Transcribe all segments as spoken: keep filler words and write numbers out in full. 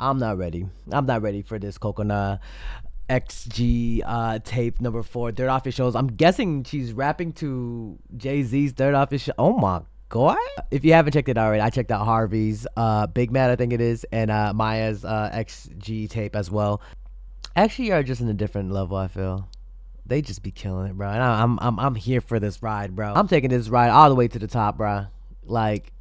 I'm not ready. I'm not ready for this Cocona X G uh, tape number four, Third Office shows. I'm guessing she's rapping to Jay-Z's Third Office show. Oh my God. If you haven't checked it already, I checked out Harvey's uh, Big Man, I think it is, and uh, Maya's uh, X G tape as well. Actually, are just in a different level, I feel. They just be killing it, bro. And I'm, I'm, I'm here for this ride, bro. I'm taking this ride all the way to the top, bro. Like,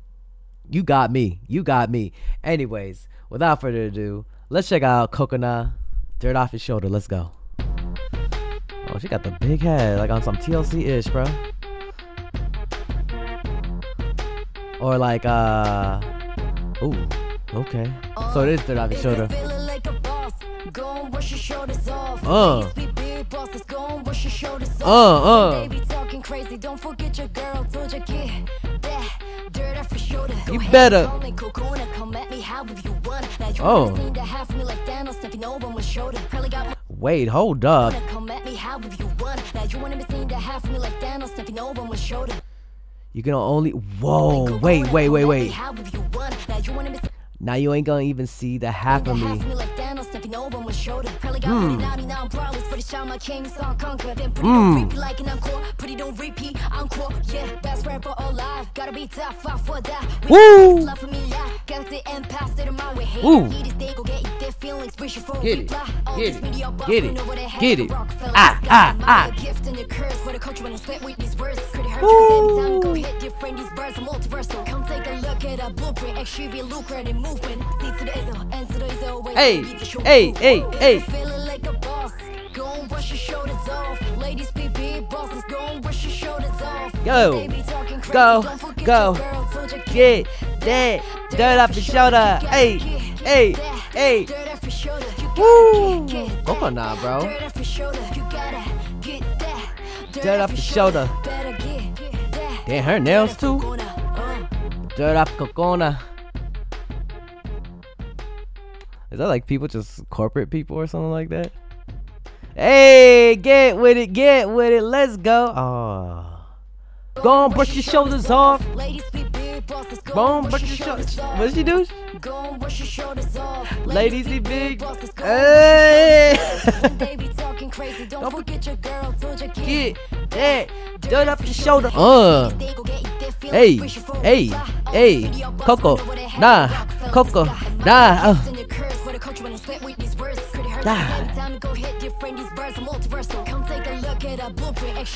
you got me. You got me. Anyways, without further ado, let's check out Cocona, Dirt Off His Shoulder. Let's go. Oh, she got the big head, like on some T L C-ish, bro. Or like, uh, ooh, okay. So it is Dirt Off His Shoulder. Oh. Oh, oh. You better. Oh. Wait, hold up. You can only. Whoa. Wait, wait, wait, wait. Now you ain't gonna even see the half of me. Get it, get it, get it. Ah, ah, ah. Woo. Hey, hey, hey, hey. Feeling like a boss, go and brush your shoulders off. Ladies be big bosses, go and brush your shoulders off. Go, go, go. Get that dirt off your shoulder. Hey, hey, hey. Woo. Go now, bro. Dirt off your shoulder. Damn, her nails too. Dirt off Cocona. Is that like people, just corporate people or something like that? Hey, get with it, get with it, let's go. Oh. Go and brush your shoulders off. Go and brush your shoulders off. What does she do? Go and brush your shoulders off. Ladies be big. Hey. Don't forget your girl. Get that dirt up your shoulder. Uh. Hey, hey, hey. Coco. Nah. Coco. Nah. Uh.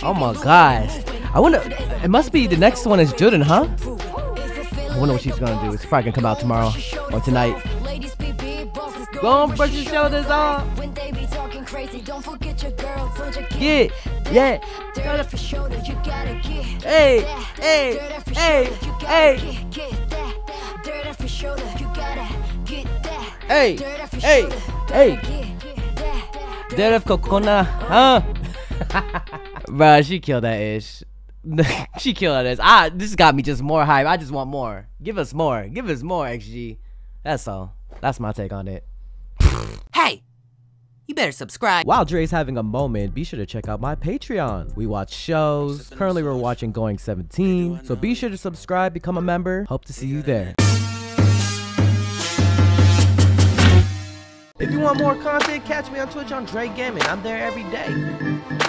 Oh my gosh. I wonder, it must be the next one is Jordan, huh? I wonder what she's gonna do. It's probably gonna come out tomorrow or tonight. Go and brush your shoulders off. Yeah, yeah. Hey, hey, hey, hey. Hey, hey, hey. Dirt of Cocona, huh? Bruh, she killed that ish. She killed that ish. Ah, this got me just more hype. I just want more. Give us more. Give us more, X G. That's all. That's my take on it. Hey! You better subscribe. While Dre's having a moment, be sure to check out my Patreon. We watch shows. Currently, we're watching Going seventeen. So be sure to subscribe, become a member. Hope to see you there. If you want more content, catch me on Twitch on J R E Gaming. I'm there every day.